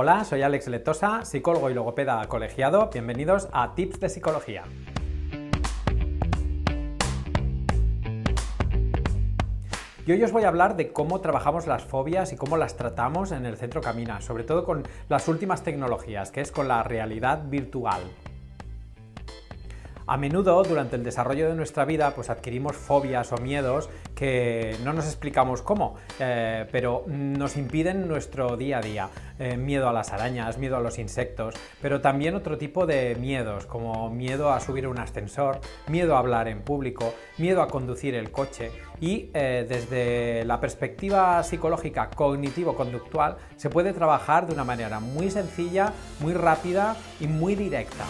Hola, soy Alex Letosa, psicólogo y logopeda colegiado. Bienvenidos a Tips de Psicología. Y hoy os voy a hablar de cómo trabajamos las fobias y cómo las tratamos en el Centro Camina, sobre todo con las últimas tecnologías, que es con la realidad virtual. A menudo, durante el desarrollo de nuestra vida, pues adquirimos fobias o miedos que no nos explicamos cómo, pero nos impiden nuestro día a día. Miedo a las arañas, miedo a los insectos, pero también otro tipo de miedos, como miedo a subir un ascensor, miedo a hablar en público, miedo a conducir el coche. Y desde la perspectiva psicológica cognitivo-conductual se puede trabajar de una manera muy sencilla, muy rápida y muy directa.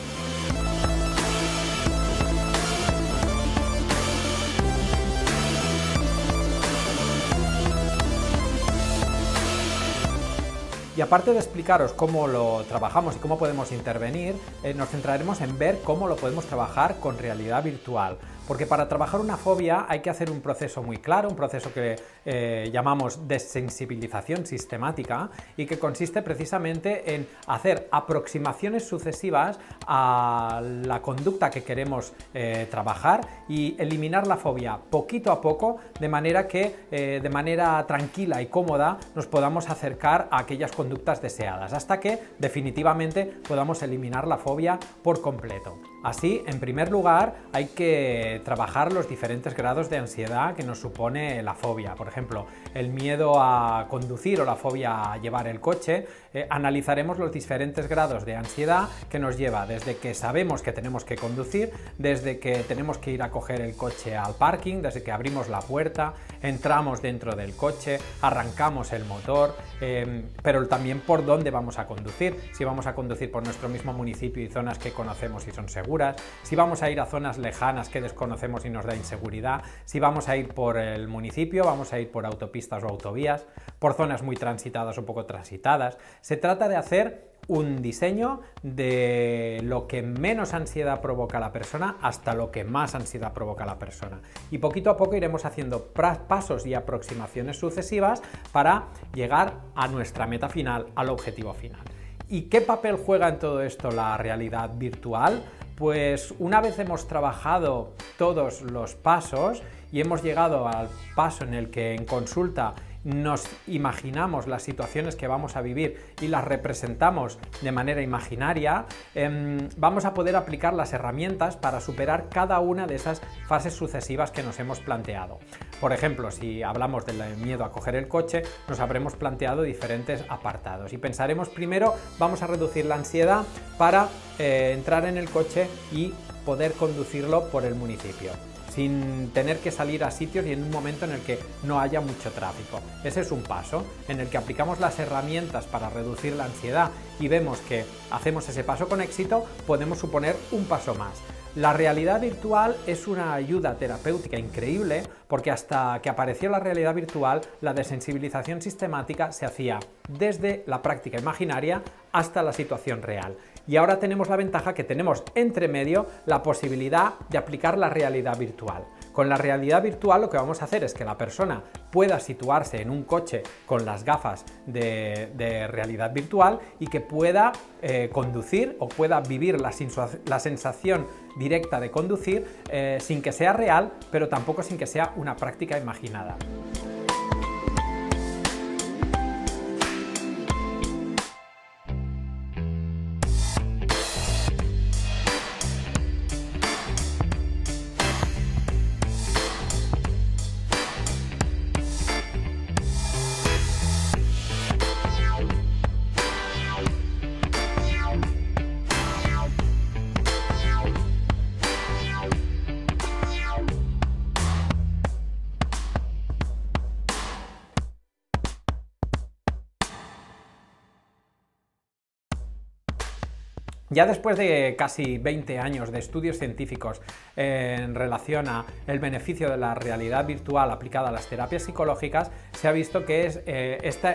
Y aparte de explicaros cómo lo trabajamos y cómo podemos intervenir, nos centraremos en ver cómo lo podemos trabajar con realidad virtual. Porque para trabajar una fobia hay que hacer un proceso muy claro, un proceso que llamamos desensibilización sistemática y que consiste precisamente en hacer aproximaciones sucesivas a la conducta que queremos trabajar y eliminar la fobia poquito a poco, de manera que de manera tranquila y cómoda nos podamos acercar a aquellas conductas deseadas, hasta que definitivamente podamos eliminar la fobia por completo. Así, en primer lugar, hay que trabajar los diferentes grados de ansiedad que nos supone la fobia. Por ejemplo, el miedo a conducir o la fobia a llevar el coche. Analizaremos los diferentes grados de ansiedad que nos lleva desde que sabemos que tenemos que conducir, desde que tenemos que ir a coger el coche al parking, desde que abrimos la puerta, entramos dentro del coche, arrancamos el motor, pero también por dónde vamos a conducir, si vamos a conducir por nuestro mismo municipio y zonas que conocemos y son seguras, si vamos a ir a zonas lejanas que desconocemos y nos da inseguridad, si vamos a ir por el municipio, vamos a ir por autopistas o autovías, por zonas muy transitadas o poco transitadas. Se trata de hacer un diseño de lo que menos ansiedad provoca a la persona hasta lo que más ansiedad provoca a la persona. Y poquito a poco iremos haciendo pasos y aproximaciones sucesivas para llegar a nuestra meta final, al objetivo final. ¿Y qué papel juega en todo esto la realidad virtual? Pues una vez hemos trabajado todos los pasos y hemos llegado al paso en el que en consulta nos imaginamos las situaciones que vamos a vivir y las representamos de manera imaginaria, vamos a poder aplicar las herramientas para superar cada una de esas fases sucesivas que nos hemos planteado. Por ejemplo, si hablamos del miedo a coger el coche, nos habremos planteado diferentes apartados y pensaremos primero, vamos a reducir la ansiedad para entrar en el coche y poder conducirlo por el municipio, sin tener que salir a sitios y en un momento en el que no haya mucho tráfico. Ese es un paso en el que aplicamos las herramientas para reducir la ansiedad y vemos que hacemos ese paso con éxito, podemos suponer un paso más. La realidad virtual es una ayuda terapéutica increíble porque hasta que apareció la realidad virtual, la desensibilización sistemática se hacía desde la práctica imaginaria hasta la situación real. Y ahora tenemos la ventaja que tenemos entre medio la posibilidad de aplicar la realidad virtual. Con la realidad virtual lo que vamos a hacer es que la persona pueda situarse en un coche con las gafas de realidad virtual y que pueda conducir o pueda vivir la sensación directa de conducir sin que sea real, pero tampoco sin que sea una práctica imaginada. Ya después de casi 20 años de estudios científicos en relación a el beneficio de la realidad virtual aplicada a las terapias psicológicas, se ha visto que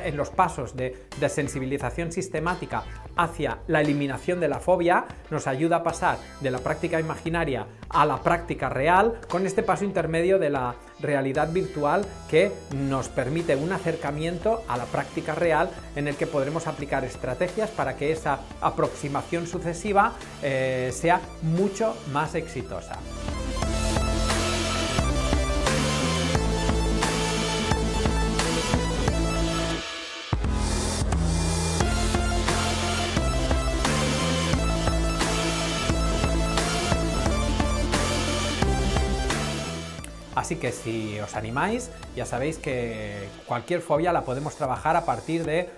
en los pasos de desensibilización sistemática hacia la eliminación de la fobia nos ayuda a pasar de la práctica imaginaria a la práctica real con este paso intermedio de la realidad virtual que nos permite un acercamiento a la práctica real en el que podremos aplicar estrategias para que esa aproximación sucesiva sea mucho más exitosa. Así que si os animáis, ya sabéis que cualquier fobia la podemos trabajar a partir de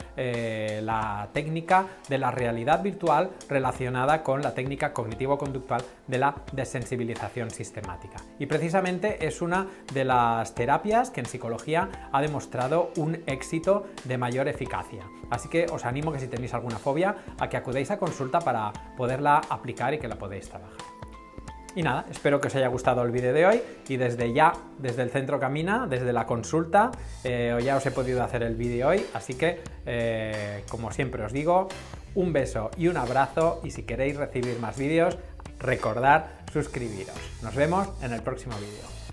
la técnica de la realidad virtual relacionada con la técnica cognitivo-conductual de la desensibilización sistemática. Y precisamente es una de las terapias que en psicología ha demostrado un éxito de mayor eficacia. Así que os animo que si tenéis alguna fobia a que acudáis a consulta para poderla aplicar y que la podáis trabajar. Y nada, espero que os haya gustado el vídeo de hoy y desde el Centro Camina, desde la consulta, ya os he podido hacer el vídeo hoy, así que, como siempre os digo, un beso y un abrazo, y si queréis recibir más vídeos, recordad suscribiros. Nos vemos en el próximo vídeo.